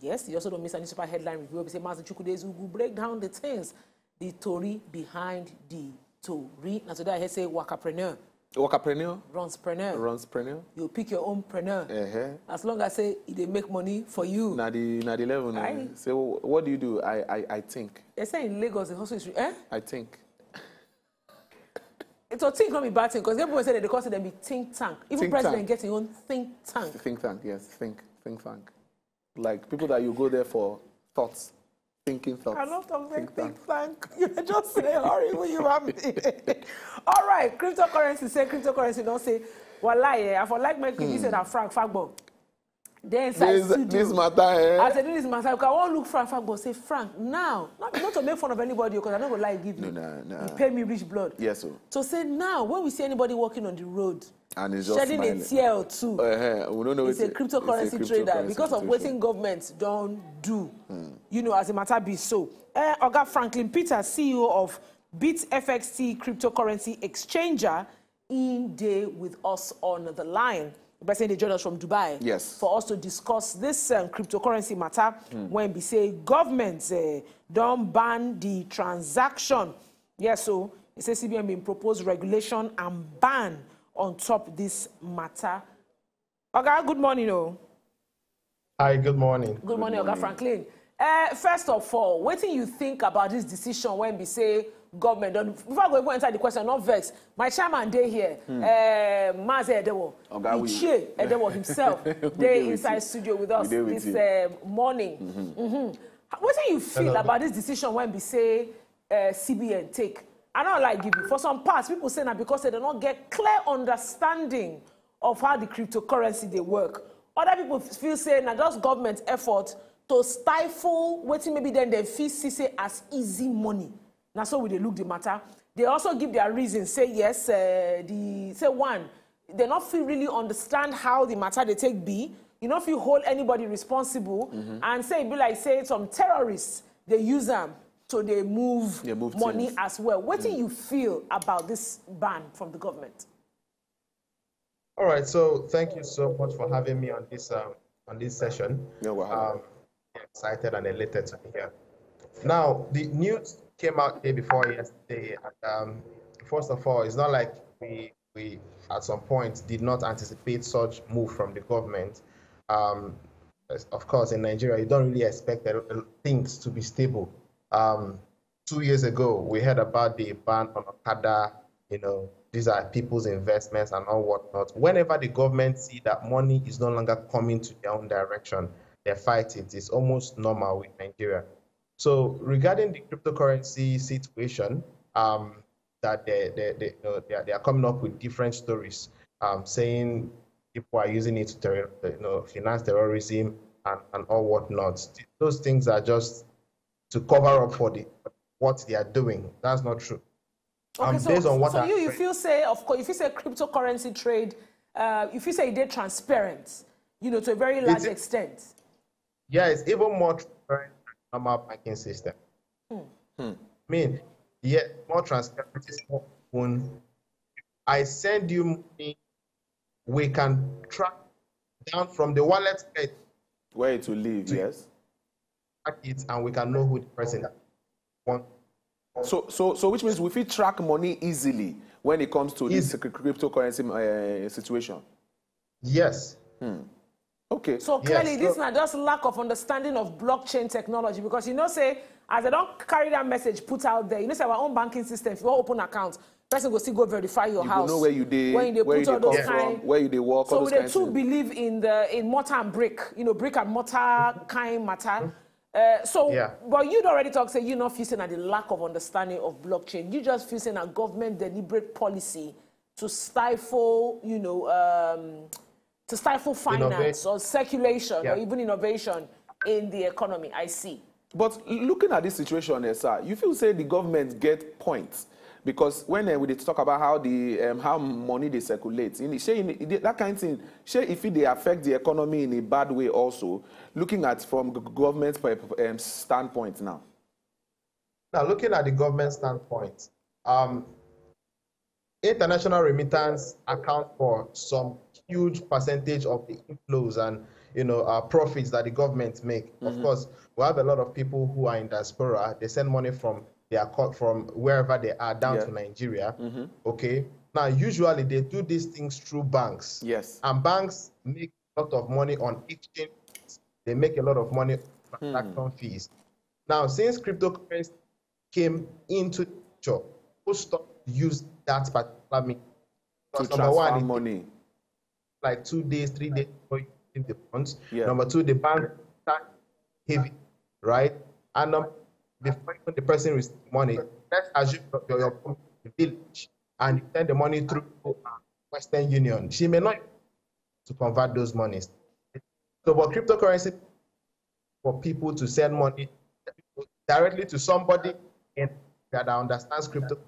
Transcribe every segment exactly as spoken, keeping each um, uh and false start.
Yes, you also don't miss any super headline review. We say Master Chukwude's who will break down the things, the Tory behind the Tory. And today I say workerpreneur. Workerpreneur. Runspreneur. Runspreneur. You pick your own preneur. Uh-huh. As long as say they make money for you. Now the now the level. Say so, what do you do? I I I think. They say in Lagos the hustle is eh? I think. It's a think, not be bad thing, because everyone said that they call it them be think tank. Even think president tank. Gets his own think tank. Think tank, yes, think think tank. Like people that you go there for thoughts, thinking thoughts. I love talking think, think tank. You just say horrible you have me. All right, cryptocurrency say cryptocurrency don't say well lie. I for like my kid, you said that Frank Fagbo. Then this, this matter, eh? I said this matter. I won't look Frank Fagbo. Say Frank now, not, not to make fun of anybody, because I don't go lie. Give you, no, no, no. You pay me rich blood. Yes, sir. So say now when we see anybody walking on the road. And it's just shedding smiling. A tear or two. Uh, we don't know it's, it's, a, cryptocurrency it's a cryptocurrency trader because of what governments don't do. Hmm. You know, as a matter be so. Uh, Oga Franklin Peters, C E O of BitFXC Cryptocurrency Exchanger, in day with us on the line. The person they joined us from Dubai. Yes. For us to discuss this um, cryptocurrency matter hmm. when we say governments uh, don't ban the transaction. Yes, so it says C B N been proposed regulation and ban on top this matter. Oga, good morning, oh. Hi, good morning. Good, good morning, Oga Franklin. Uh, first of all, what do you think about this decision when we say government? Don't, before I go inside the question, not vex. My chairman day here, hmm. uh, Mazi Edewo, Ichie Edewo himself, day inside studio with us with this uh, morning. Mm-hmm. Mm-hmm. What do you feel Hello. about this decision when we say uh, C B N take? I don't like give you. For some parts, people say that because they do not get clear understanding of how the cryptocurrency they work. Other people feel saying that just government effort to stifle what maybe then they feel say as easy money. Now, so we they look the matter. They also give their reasons. Say yes, uh, the say one, they not feel really understand how the matter they take be. You know, if you hold anybody responsible mm-hmm. and say it be like say some terrorists they use them. So they move, they move money things. As well. What mm. do you feel about this ban from the government? All right. So thank you so much for having me on this um, on this session. Yeah, wow. um, I'm excited and elated to be here. Now the news came out day before yesterday. And, um, first of all, it's not like we we at some point did not anticipate such move from the government. Um, of course, in Nigeria, you don't really expect things to be stable. Um, two years ago, we heard about the ban on Okada, you know, these are people's investments and all whatnot. Whenever the government see that money is no longer coming to their own direction, they fight it. It's almost normal with Nigeria. So regarding the cryptocurrency situation, um, that they, they, they, you know, they, are, they are coming up with different stories, um, saying people are using it to you know, finance terrorism and, and all whatnot. Those things are just to cover up for the what they are doing. That's not true. Okay, um, so, based on what so you, I, if you say, of course, if you say cryptocurrency trade, uh, if you say they're transparent, you know, to a very large it, extent. Yeah, it's even more transparent than normal banking system. Hmm. Hmm. I mean, yeah, more transparent is more open. I send you money, we can track down from the wallet where it will leave, yes. It and we can know who the person wants. So, so, so, which means we fit track money easily when it comes to this cryptocurrency uh, situation. Yes. Hmm. Okay. So clearly, yes. This is not just lack of understanding of blockchain technology, because you know, say as they don't carry that message put out there, you know, say our own banking system. If you want open accounts, person go still go verify your you house. You know where you did, where you did put all those kind, where you did work. So they too believe in the in mortar and brick, you know, brick and mortar kind matter. Uh, so, yeah. But you'd already talk, say, you're not facing at the lack of understanding of blockchain. You just facing a government deliberate policy to stifle, you know, um, to stifle finance innovation. Or circulation yeah. or even innovation in the economy. I see. But looking at this situation, eh, sir, you feel say the government get points. Because when uh, we did talk about how the um, how money they circulate, in, in, that kind of thing, if it they affect the economy in a bad way also, looking at from government um, standpoint now. Now, looking at the government standpoint, um, international remittance account for some huge percentage of the inflows and you know, uh, profits that the government make. Mm-hmm. Of course, we have a lot of people who are in diaspora. They send money from their from wherever they are down yeah. to Nigeria. Mm-hmm. Okay. Now, usually they do these things through banks. Yes. And banks make a lot of money on exchange. They make a lot of money on transaction hmm. fees. Now, since cryptocurrency came into the picture, people stopped using that particular means. To number one, money. Like two days, three days before you give the funds. Yeah. Number two, the bank tax heavy, right? And um, before the person receives money, let's assume you're, you're from the village and you send the money through Western Union. She may not be able to convert those monies. So, but cryptocurrency for people to send money directly to somebody in that understands crypto,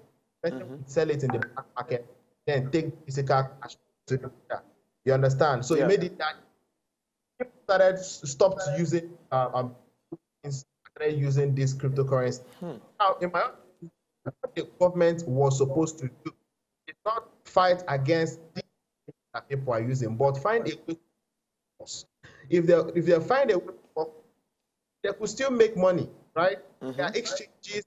mm-hmm. sell it in the black market, then take physical cash to do that. You understand? So yeah. it made it that people started stopped using uh, um started using this cryptocurrency. Hmm. Now, in my opinion, what the government was supposed to do is not fight against the things that people are using, but find a way. If they if they find a way, they could still make money, right? Mm-hmm. There are exchanges.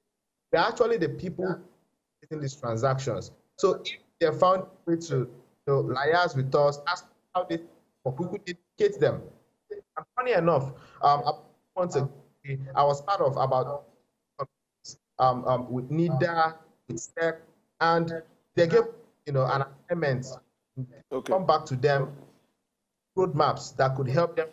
They're actually the people yeah. in these transactions. So if they found a way to, to liaise with us, ask how they, or we could educate them. And funny enough, um, a few months ago, I was part of about um, um with NIDA, with STEP, and they gave you know an assignment. Okay. Come back to them. Roadmaps that could help them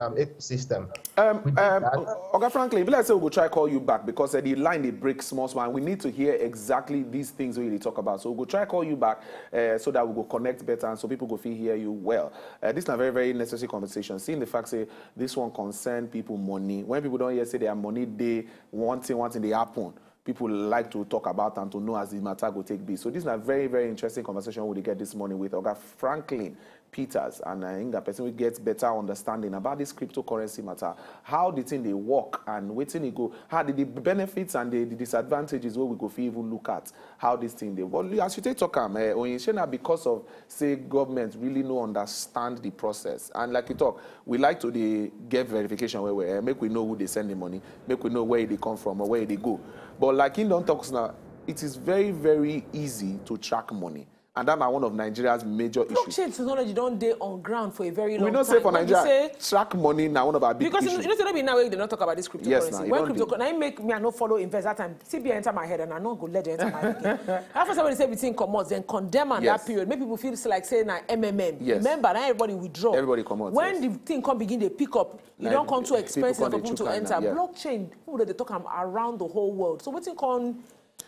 um, ecosystem. Um, um, okay, Franklin, let's say we'll try to call you back because uh, the line they break small, small. We need to hear exactly these things we really talk about. So we'll try to call you back uh, so that we will connect better and so people go feel hear you well. Uh, this is a very, very necessary conversation. Seeing the fact say this one concerns people money. When people don't hear say they have money, they want thing, one thing they happen. People like to talk about and to know as the matter will take be. So this is a very, very interesting conversation we get this morning with Oga Franklin Peters, and I think that person will get better understanding about this cryptocurrency matter. How the thing they work and where thing they go, how the, the benefits and the, the disadvantages where we go for even look at how this thing they work. As you take talk, uh, because of say government really no understand the process. And like you talk, we like to the get verification where we uh, make we know who they send the money, make we know where they come from or where they go. But like in Don Talks now, it is very, very easy to track money. And that's one of Nigeria's major blockchain issues. Blockchain technology don't day on ground for a very long time. We don't say for Nigeria, say, track money now one of our big because issues. Because you know, they now they don't talk about this cryptocurrency. Yes, nah, when cryptocurrency, I make me I not follow invest that time. C B N enter my head and I not go let it enter my head. After somebody say between commodities, then condemn on yes. that period. Make people feel like saying like M M M. Yes. Remember, now everybody withdraw. Everybody come out. When yes. the thing come begin, they pick up. You like, don't come too expensive for people to enter. Yeah. Blockchain, who they talk around the whole world. So what you call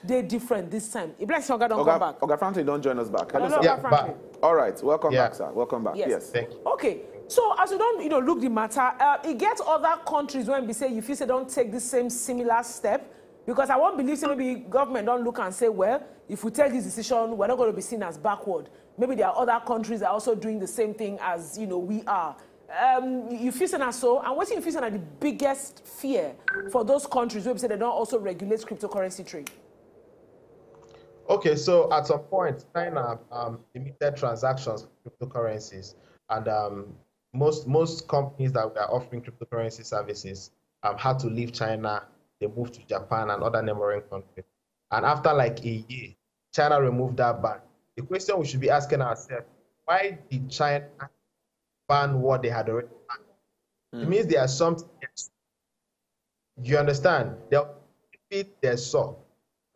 they're different this time. If Black Oga don't Oga, come back. Oga Franklin, don't join us back. No, no, no, yeah, back. All right, welcome yeah. back, sir. Welcome back. Yes. yes. Thank you. Okay. So as you don't, you know, look the matter, uh, it gets other countries when we say if you say don't take the same similar step, because I won't believe so maybe government don't look and say, well, if we take this decision, we're not going to be seen as backward. Maybe there are other countries that are also doing the same thing as you know we are. Um, you feel so, so, and what's you feel are the biggest fear for those countries where we say they don't also regulate cryptocurrency trade. Okay, so at some point, China um, limited transactions for cryptocurrencies, and um, most most companies that were offering cryptocurrency services um, had to leave China. They moved to Japan and other neighboring countries. And after like a year, China removed that ban. The question we should be asking ourselves: why did China ban what they had already banned? Mm. It means there are something. You understand? They'll repeat their saw.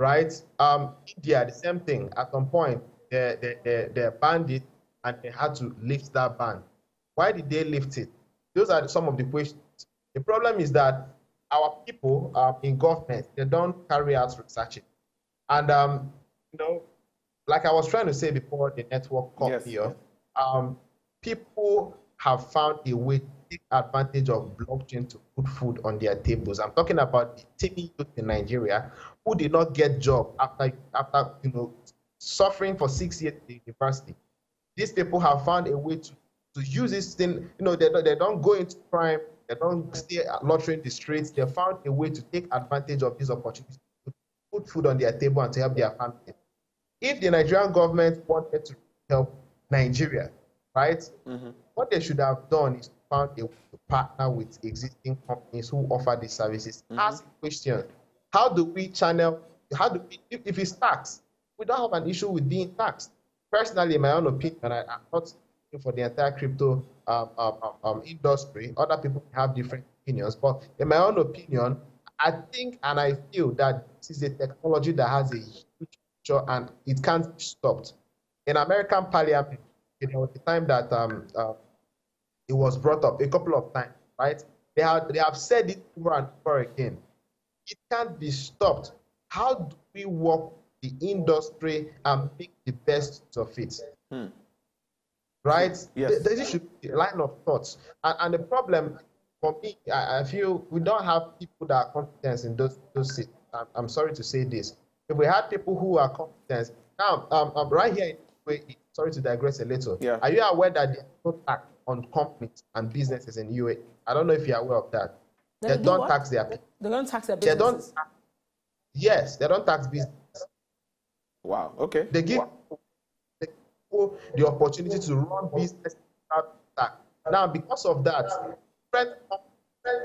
Right? Um, India, the same thing. At some point, they, they, they, they banned it and they had to lift that ban. Why did they lift it? Those are some of the questions. The problem is that our people um, in government, they don't carry out research. And, um, you know, like I was trying to say before the network call yes. here, um, people have found a way to take advantage of blockchain to put food on their tables. I'm talking about the teeny youth in Nigeria who did not get job after after you know suffering for six years at the university. These people have found a way to, to use this thing. You know, they don't they don't go into crime, they don't stay loitering the streets. They found a way to take advantage of these opportunities to put food on their table and to help their family. If the Nigerian government wanted to help Nigeria, right, mm-hmm. what they should have done is found a way to partner with existing companies who offer these services. Mm-hmm. Ask the question, how do we channel, how do we, if, if it's taxed, we don't have an issue with being taxed. Personally, in my own opinion, I, I'm not speaking for the entire crypto um, um, um, industry. Other people have different opinions, but in my own opinion, I think and I feel that this is a technology that has a huge future and it can't be stopped. In American Parliament, you know, the time that um, uh, it was brought up a couple of times, right? They have, they have said it over and over again. It can't be stopped. How do we work the industry and make the best of it? Hmm. Right? Yes. This should be a line of thoughts. And, and the problem for me, I, I feel we don't have people that are competent in those, those cities. I'm, I'm sorry to say this. If we had people who are competent, now um, I'm right here, sorry to digress a little. Yeah. Are you aware that they don't tax on companies and businesses in U A E? I don't know if you're aware of that. They, they do don't what? tax their They don't tax their businesses. They don't tax, yes, they don't tax business. Wow, okay. They give, wow. they give people the opportunity to run business without tax. Now, because of that, friends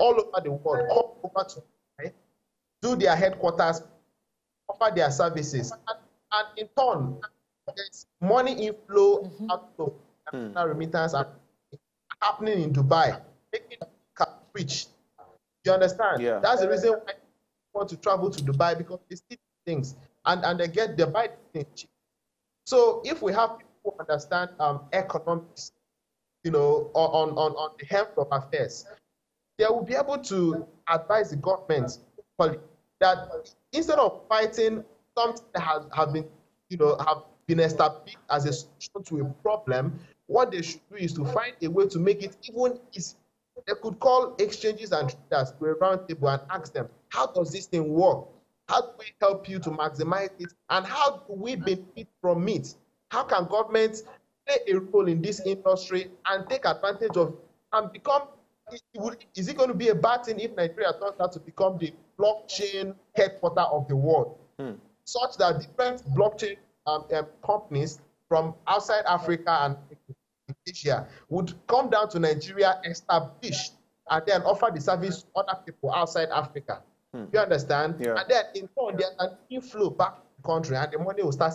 all over the world come over to right, do their headquarters, offer their services, and, and in turn, there's money inflow, mm-hmm. outflow, and mm. remittance are happening in Dubai, making cap rich. Do you understand? Yeah. That's the reason why people want to travel to Dubai, because they see things and, and they get they buy things cheap. So if we have people who understand um, economics, you know, on, on, on the health of affairs, they will be able to advise the government that instead of fighting something that has have been, you know, have been established as a solution to a problem, what they should do is to find a way to make it even easier. They could call exchanges and traders to a round table and ask them, how does this thing work? How do we help you to maximize it? And how do we benefit from it? How can governments play a role in this industry and take advantage of and become, is it going to be a bad thing if Nigeria turns out to become the blockchain headquarters of the world? Hmm. Such that different blockchain um, um, companies from outside Africa and Asia would come down to Nigeria, establish, and then offer the service to other people outside Africa. Hmm. You understand? Yeah. And then in turn, there's an inflow back to the country, and the money will start.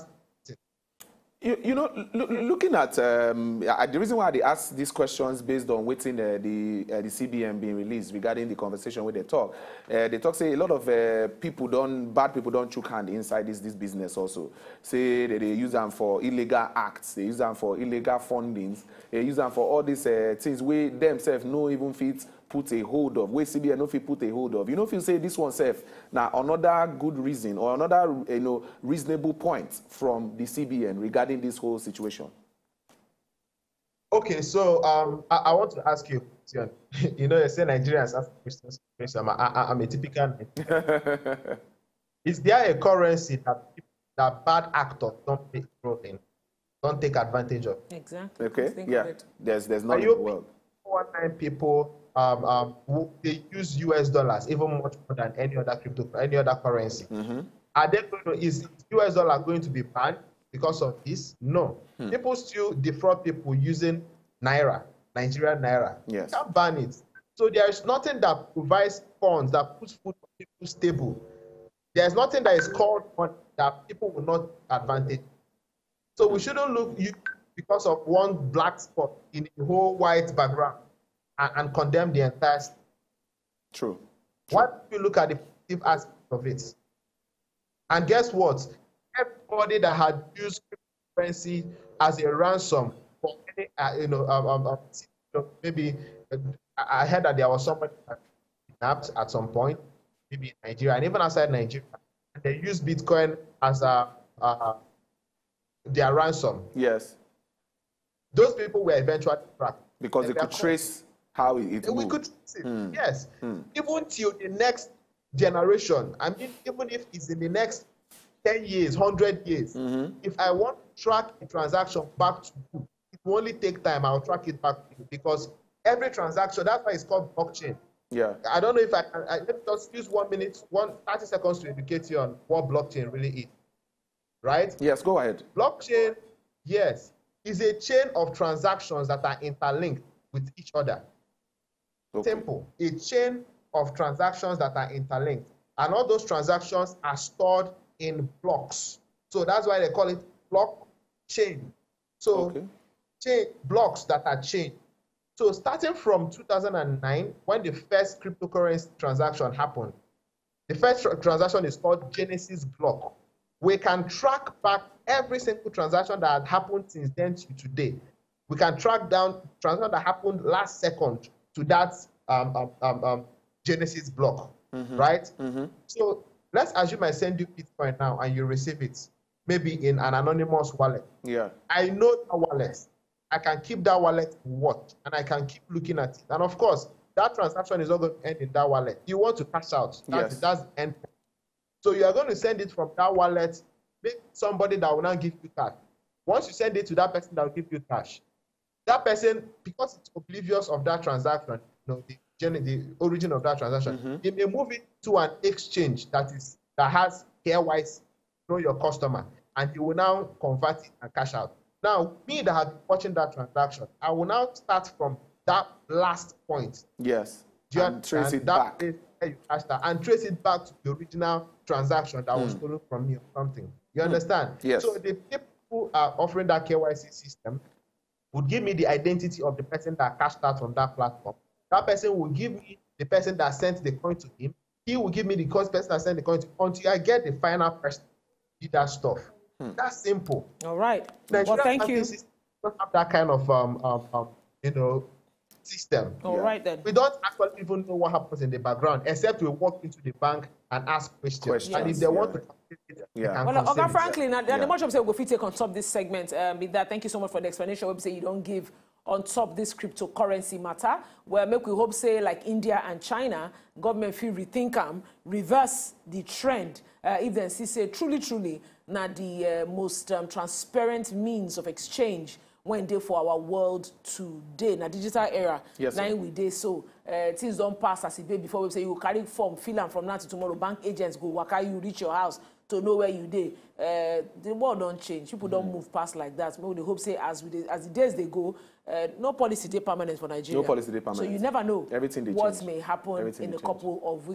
You, you know, lo looking at um, uh, the reason why they ask these questions based on waiting uh, the uh, the C B N being released regarding the conversation with the talk, uh, the talk say a lot of uh, people don't, bad people don't choke hand inside this this business also. Say that they use them for illegal acts, they use them for illegal fundings, they use them for all these uh, things where themselves no even fit put a hold of, where C B N no fit put a hold of. You know, if you say this one self, now another good reason or another, you know, reasonable point from the C B N regarding this whole situation. Okay, so um, I, I want to ask you, you know, you say Nigerians ask questions. I'm, I'm a typical Nigerian. Is there a currency that that bad actors don't take role in, don't take advantage of? Exactly. Okay. Think yeah. There's there's not in the world. One time people. Um, um, they use U S dollars even much more than any other crypto, any other currency. Mm-hmm. Are they going to, is U S dollar going to be banned because of this? No. Hmm. People still defraud people using naira, Nigerian naira. Yes. You can't ban it. So there is nothing that provides funds that puts food on people's table. There is nothing that is called money that people will not advantage. So we shouldn't look because of one black spot in a whole white background And, and condemn the entire state. True. True. Why don't you look at the positive aspect of it? And guess what? Everybody that had used cryptocurrency as a ransom for any, uh, you know, um, um, um, maybe uh, I heard that there was somebody that kidnapped at some point, maybe in Nigeria and even outside Nigeria, and they used Bitcoin as a uh, their ransom. Yes. Those people were eventually tracked because they could trace how it we moved. Could see, hmm. yes. Hmm. Even till the next generation, I mean, even if it's in the next ten years, one hundred years, mm-hmm. if I want to track a transaction back to you, it will only take time, I'll track it back to you because every transaction, that's why it's called blockchain. Yeah. I don't know if I can, I, let me just use one minute, one, thirty seconds to educate you on what blockchain really is, right? Yes, go ahead. Blockchain, yes, is a chain of transactions that are interlinked with each other. Okay. Tempo, a chain of transactions that are interlinked, and all those transactions are stored in blocks. So that's why they call it block chain. So okay. chain blocks that are chained. So starting from two thousand nine, when the first cryptocurrency transaction happened, the first tr transaction is called Genesis Block. We can track back every single transaction that had happened since then to today. We can track down transactions that happened last second to that um, um, um, um, Genesis block, mm-hmm. right? Mm-hmm. So let's assume I send you Bitcoin now and you receive it, maybe in an anonymous wallet. Yeah. I know that wallet. I can keep that wallet to watch, and I can keep looking at it. And of course, that transaction is not going to end in that wallet. You want to cash out. That's, yes. that's the end. So you are going to send it from that wallet, maybe somebody that will not give you cash. Once you send it to that person that will give you cash, that person, because it's oblivious of that transaction, you know, the, the origin of that transaction, mm-hmm. they may move it to an exchange that is that has K Y C, know your customer, and you will now convert it and cash out. Now, me that have been watching that transaction, I will now start from that last point. Yes. Do you and trace it that back. You cash that, and trace it back to the original transaction that mm. was stolen from me or something. You mm. understand? Yes. So the people who are offering that K Y C system would give me the identity of the person that cashed out from that platform. That person will give me the person that sent the coin to him. He will give me the person that sent the coin to him until I get the final person who did that stuff. Hmm. That's simple. All right. Nigeria well, thank you. We don't have that kind of, um, um, um, you know, system. All yeah. right, then. We don't actually even know what happens in the background, except we walk into the bank and ask questions. questions. And if they yeah. want to... Yeah. Well, Oga Franklin, and yeah. the much I'm saying, we'll go take on top this segment. Um, with that, thank you so much for the explanation. We say you don't give on top this cryptocurrency matter. Well, make we hope say like India and China, government feel rethink them, reverse the trend. Uh, if they see say truly, truly, not the uh, most um, transparent means of exchange when they for our world today. Now digital era, yes, now we day so. Uh, things don't pass as it be before we say you carry form, fill and from now to tomorrow. Bank agents go waka you reach your house to know where you dey. Uh, the world don't change. People don't mm. move past like that. Maybe they hope say as we dey, as the days they go, uh, no policy dey permanent for Nigeria. No policy dey permanent. So you never know everything what change. May happen everything in a change. Couple of weeks.